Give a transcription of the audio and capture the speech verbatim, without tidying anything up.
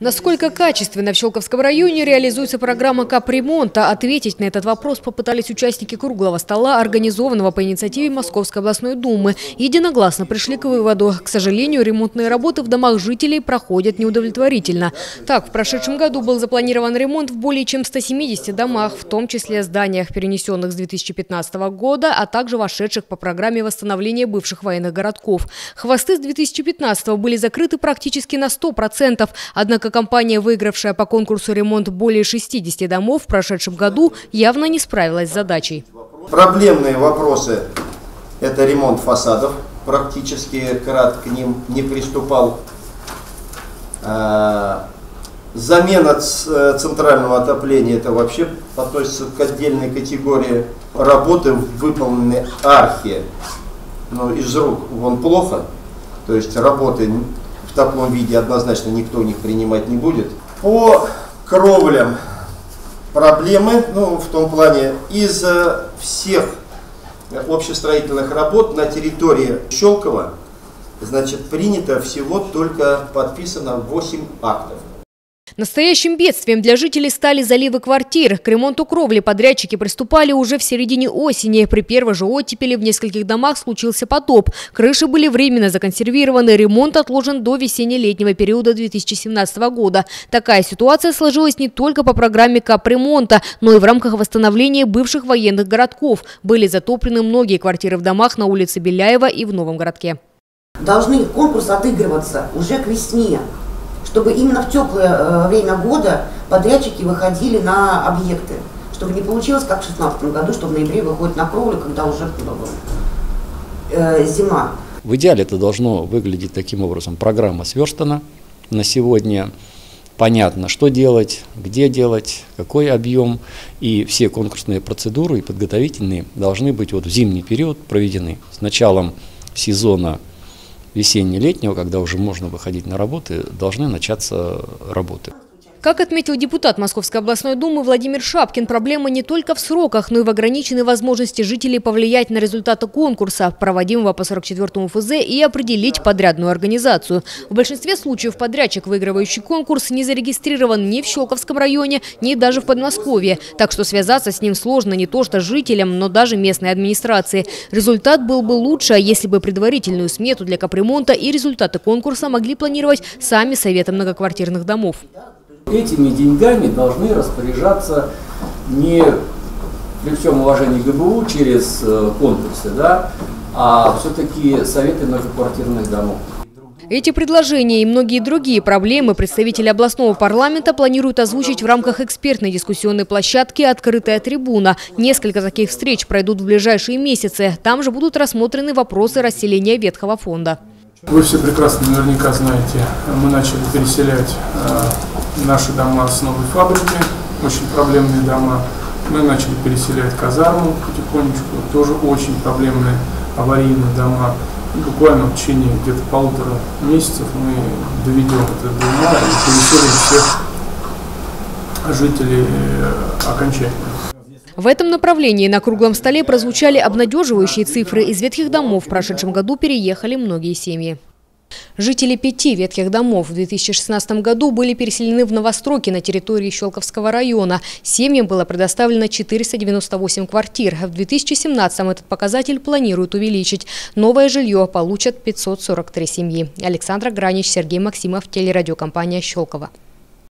Насколько качественно в Щелковском районе реализуется программа капремонта, ответить на этот вопрос попытались участники круглого стола, организованного по инициативе Московской областной думы. Единогласно пришли к выводу: к сожалению, ремонтные работы в домах жителей проходят неудовлетворительно. Так, в прошедшем году был запланирован ремонт в более чем ста семидесяти домах, в том числе зданиях, перенесенных с две тысячи пятнадцатого года, а также вошедших по программе восстановления бывших военных городков. Хвосты с две тысячи пятнадцатого были закрыты практически на сто процентов, однако компания, выигравшая по конкурсу ремонт более шестидесяти домов в прошедшем году, явно не справилась с задачей. Проблемные вопросы – это ремонт фасадов. Практически КРАД к ним не приступал. Замена центрального отопления – это вообще относится к отдельной категории. Работы выполнены архи. Но из рук вон плохо, то есть работы в таком виде однозначно никто их принимать не будет. По кровлям проблемы, ну, в том плане, из всех общестроительных работ на территории Щелкова, значит, принято всего только подписано восемь актов. Настоящим бедствием для жителей стали заливы квартир. К ремонту кровли подрядчики приступали уже в середине осени. При первой же оттепели в нескольких домах случился потоп. Крыши были временно законсервированы. Ремонт отложен до весенне-летнего периода две тысячи семнадцатого года. Такая ситуация сложилась не только по программе капремонта, но и в рамках восстановления бывших военных городков. Были затоплены многие квартиры в домах на улице Беляева и в Новом городке. Должны конкурсы отыгрываться уже к весне, чтобы именно в теплое время года подрядчики выходили на объекты, чтобы не получилось, как в две тысячи шестнадцатом году, что в ноябре выходит на кровлю, когда уже э, зима. В идеале это должно выглядеть таким образом. Программа сверстана на сегодня, понятно, что делать, где делать, какой объем, и все конкурсные процедуры и подготовительные должны быть вот в зимний период проведены с началом сезона. Весенне-летнего, когда уже можно выходить на работы, должны начаться работы. Как отметил депутат Московской областной думы Владимир Шапкин, проблема не только в сроках, но и в ограниченной возможности жителей повлиять на результаты конкурса, проводимого по сорок четвёртому ФЗ, и определить подрядную организацию. В большинстве случаев подрядчик, выигрывающий конкурс, не зарегистрирован ни в Щелковском районе, ни даже в Подмосковье. Так что связаться с ним сложно не то что жителям, но даже местной администрации. Результат был бы лучше, если бы предварительную смету для капремонта и результаты конкурса могли планировать сами советы многоквартирных домов. Этими деньгами должны распоряжаться не, при всем уважении к ГБУ, через конкурсы, да, а все-таки советы многоквартирных домов. Эти предложения и многие другие проблемы представители областного парламента планируют озвучить в рамках экспертной дискуссионной площадки «Открытая трибуна». Несколько таких встреч пройдут в ближайшие месяцы. Там же будут рассмотрены вопросы расселения ветхого фонда. Вы все прекрасно наверняка знаете, мы начали переселять э, наши дома с новой фабрики, очень проблемные дома. Мы начали переселять казарму потихонечку, тоже очень проблемные аварийные дома. И буквально в течение где-то полутора месяцев мы доведем это до ума и переселим всех жителей э, окончательно. В этом направлении на круглом столе прозвучали обнадеживающие цифры. Из ветхих домов в прошедшем году переехали многие семьи. Жители пяти ветхих домов в две тысячи шестнадцатом году были переселены в новостройки на территории Щелковского района. Семьям было предоставлено четыреста девяносто восемь квартир. В две тысячи семнадцатом этот показатель планируют увеличить. Новое жилье получат пятьсот сорок три семьи. Александр Гранич, Сергей Максимов, телерадиокомпания «Щелково».